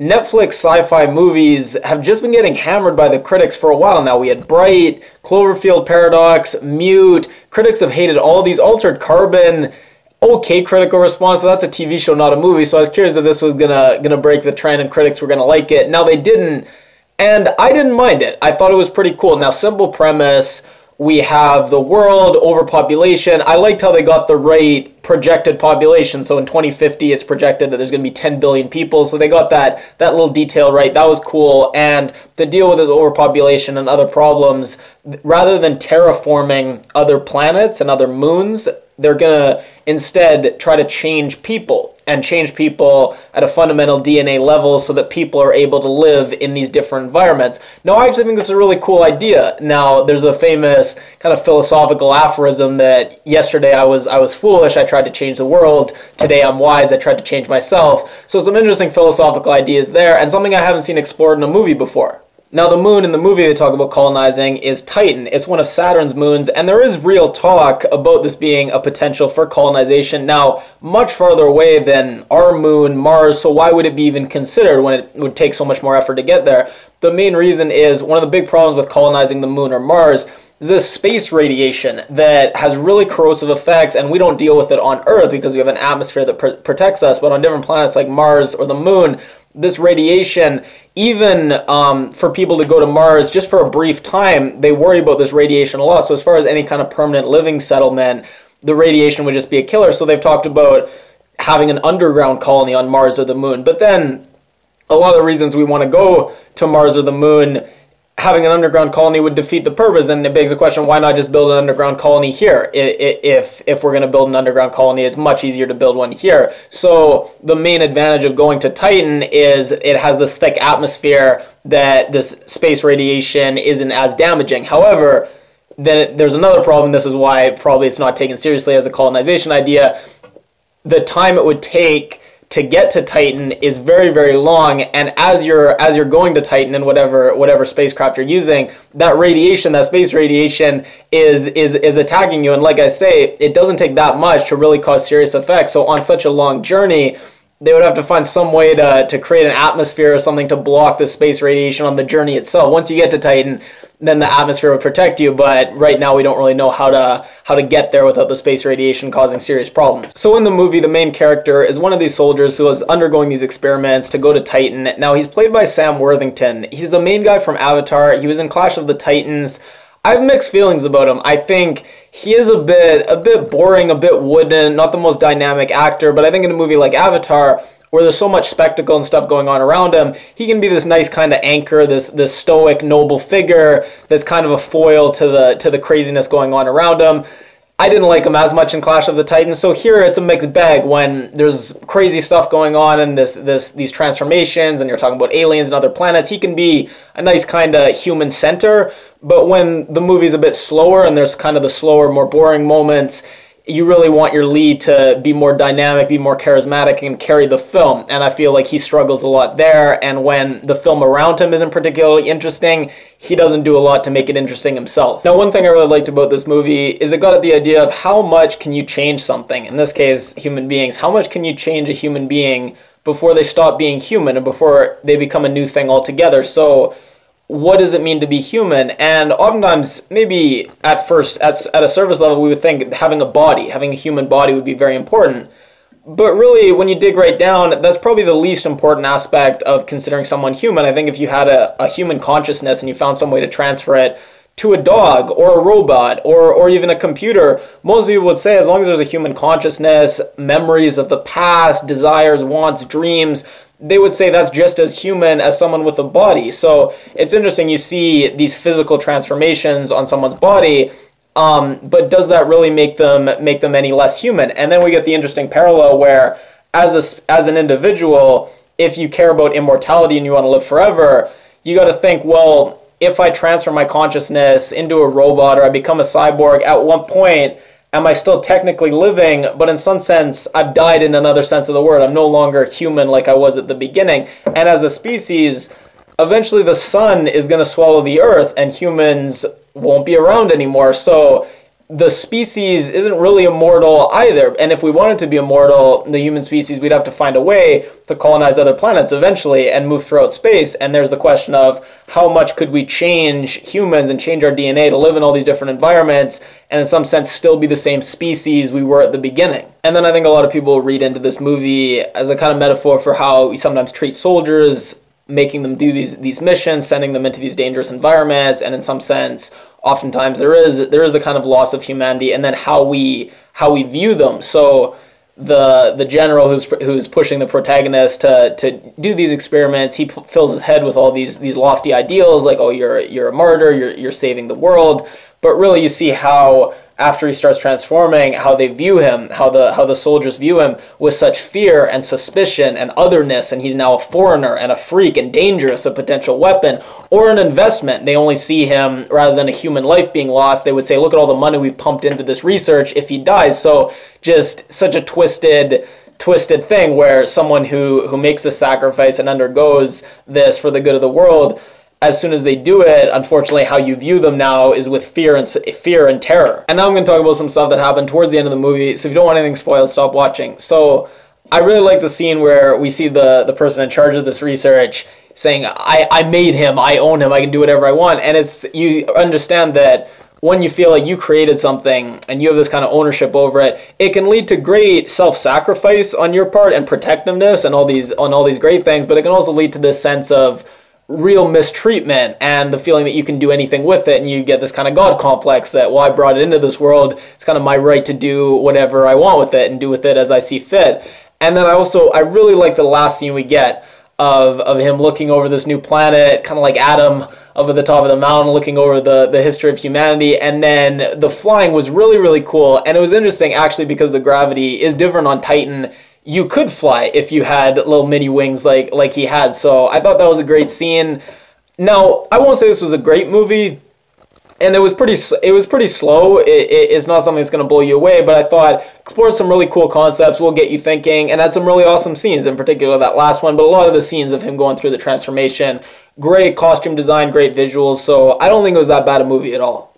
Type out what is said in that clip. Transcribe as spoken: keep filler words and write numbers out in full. Netflix sci-fi movies have just been getting hammered by the critics for a while now. We had Bright, Cloverfield Paradox, Mute. Critics have hated all these. Altered Carbon, okay critical response. So that's a T V show, not a movie. So I was curious if this was gonna gonna break the trend and critics were gonna like it. Now they didn't, and I didn't mind it. I thought it was pretty cool. Now, simple premise. We have the world, overpopulation. I liked how they got the right projected population. So in twenty fifty, it's projected that there's going to be ten billion people. So they got that that little detail right. That was cool. And to deal with this overpopulation and other problems, rather than terraforming other planets and other moons, they're going to instead try to change people and change people at a fundamental D N A level so that people are able to live in these different environments. Now, I actually think this is a really cool idea. Now, there's a famous kind of philosophical aphorism that yesterday I was I was foolish, I tried to change the world. Today I'm wise, I tried to change myself. So some interesting philosophical ideas there, and something I haven't seen explored in a movie before. Now, the moon in the movie they talk about colonizing is Titan. It's one of Saturn's moons, and there is real talk about this being a potential for colonization. Now, much farther away than our moon, Mars, so why would it be even considered when it would take so much more effort to get there? The main reason is one of the big problems with colonizing the moon or Mars is this space radiation that has really corrosive effects, and we don't deal with it on Earth because we have an atmosphere that pr- protects us, but on different planets like Mars or the moon, this radiation, even um, for people to go to Mars just for a brief time, they worry about this radiation a lot. So as far as any kind of permanent living settlement, the radiation would just be a killer. So they've talked about having an underground colony on Mars or the moon. But then a lot of the reasons we want to go to Mars or the moon, having an underground colony would defeat the purpose. And it begs the question, why not just build an underground colony here? If, if we're going to build an underground colony, it's much easier to build one here. So the main advantage of going to Titan is it has this thick atmosphere that this space radiation isn't as damaging. However, then there's another problem. This is why probably it's not taken seriously as a colonization idea. The time it would take to get to Titan is very, very long, and as you're as you're going to Titan in whatever whatever spacecraft you're using, that radiation, that space radiation, is is is attacking you. And like I say, it doesn't take that much to really cause serious effects. So on such a long journey, they would have to find some way to, to create an atmosphere or something to block the space radiation on the journey itself. Once you get to Titan, then the atmosphere would protect you, but right now we don't really know how to how to get there without the space radiation causing serious problems. So in the movie, the main character is one of these soldiers who is undergoing these experiments to go to Titan. Now, he's played by Sam Worthington. He's the main guy from Avatar. He was in Clash of the Titans. I have mixed feelings about him. I think he is a bit a bit boring, a bit wooden, not the most dynamic actor, but I think in a movie like Avatar, where there's so much spectacle and stuff going on around him, he can be this nice kind of anchor, this this stoic, noble figure that's kind of a foil to the to the craziness going on around him. I didn't like him as much in Clash of the Titans, so here it's a mixed bag when there's crazy stuff going on and this this these transformations, and you're talking about aliens and other planets. He can be a nice kind of human center, but when the movie's a bit slower and there's kind of the slower, more boring moments, you really want your lead to be more dynamic, be more charismatic, and carry the film. And I feel like he struggles a lot there, and when the film around him isn't particularly interesting, he doesn't do a lot to make it interesting himself. Now, one thing I really liked about this movie is it got at the idea of how much can you change something? In this case, human beings. How much can you change a human being before they stop being human and before they become a new thing altogether? So what does it mean to be human? And oftentimes, maybe at first, at, at a surface level, we would think having a body, having a human body would be very important. But really, when you dig right down, that's probably the least important aspect of considering someone human. I think if you had a, a human consciousness and you found some way to transfer it to a dog or a robot or, or even a computer, most people would say as long as there's a human consciousness, memories of the past, desires, wants, dreams, they would say that's just as human as someone with a body. So it's interesting you see these physical transformations on someone's body, um, but does that really make them make them any less human? And then we get the interesting parallel where as, a, as an individual, if you care about immortality and you want to live forever, you got to think, well, if I transfer my consciousness into a robot or I become a cyborg, at one point, am I still technically living? But in some sense, I've died in another sense of the word. I'm no longer human like I was at the beginning. And as a species, eventually the sun is going to swallow the earth and humans won't be around anymore. So the species isn't really immortal either. And if we wanted to be immortal, the human species, we'd have to find a way to colonize other planets eventually and move throughout space. And there's the question of how much could we change humans and change our D N A to live in all these different environments and in some sense still be the same species we were at the beginning. And then I think a lot of people read into this movie as a kind of metaphor for how we sometimes treat soldiers, making them do these these missions, sending them into these dangerous environments, and in some sense, oftentimes there is there is a kind of loss of humanity, and then how we how we view them. So the the general who's who's pushing the protagonist to to do these experiments, he f fills his head with all these these lofty ideals, like, oh, you're you're a martyr, you're you're saving the world, but really you see how, after he starts transforming, how they view him, how the how the soldiers view him with such fear and suspicion and otherness, and he's now a foreigner and a freak and dangerous, a potential weapon or an investment. They only see him rather than a human life being lost. They would say, look at all the money we pumped into this research if he dies. So just such a twisted twisted thing where someone who who makes a sacrifice and undergoes this for the good of the world, as soon as they do it, unfortunately, how you view them now is with fear and fear and terror. And now I'm going to talk about some stuff that happened towards the end of the movie, so if you don't want anything spoiled, stop watching. So I really like the scene where we see the, the person in charge of this research saying, I, I made him, I own him, I can do whatever I want. And it's, you understand that when you feel like you created something and you have this kind of ownership over it, it can lead to great self-sacrifice on your part and protectiveness and all these, on all these great things, but it can also lead to this sense of real mistreatment and the feeling that you can do anything with it, and you get this kind of God complex that, well, I brought it into this world, it's kind of my right to do whatever I want with it and do with it as I see fit. And then I also, I really like the last scene we get of, of him looking over this new planet, kind of like Adam over the top of the mountain, looking over the, the history of humanity. And then the flying was really, really cool, and it was interesting actually because the gravity is different on Titan. You could fly if you had little mini wings like like he had. So I thought that was a great scene. Now, I won't say this was a great movie, and it was pretty it was pretty slow. It, it, it's not something that's going to blow you away, but I thought explore some really cool concepts, will get you thinking, and had some really awesome scenes, in particular that last one, but a lot of the scenes of him going through the transformation. Great costume design, great visuals, so I don't think it was that bad a movie at all.